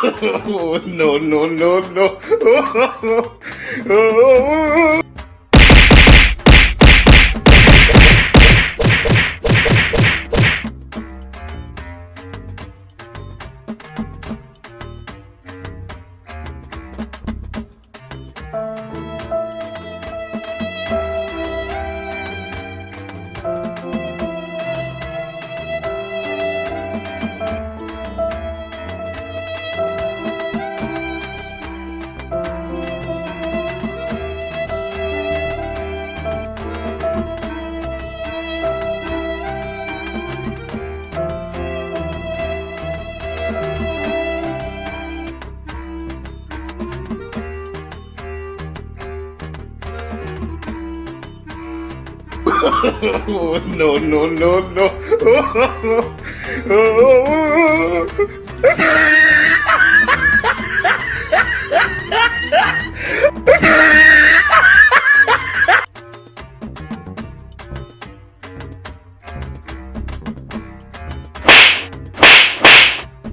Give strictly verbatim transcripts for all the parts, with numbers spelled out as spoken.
Oh, no, no, no, no. Oh, oh, oh. Oh, no, no, no, no. Oh, oh, oh, oh.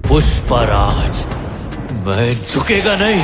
Pushpraj, मैं झुकेगा नहीं।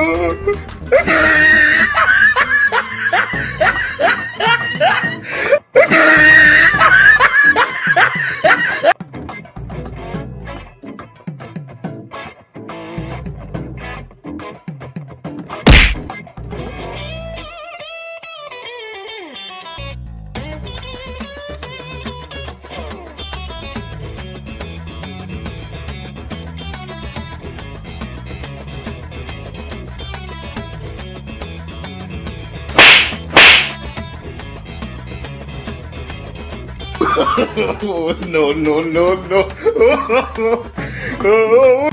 Oh, no, no, no, no. Oh, oh, oh, oh.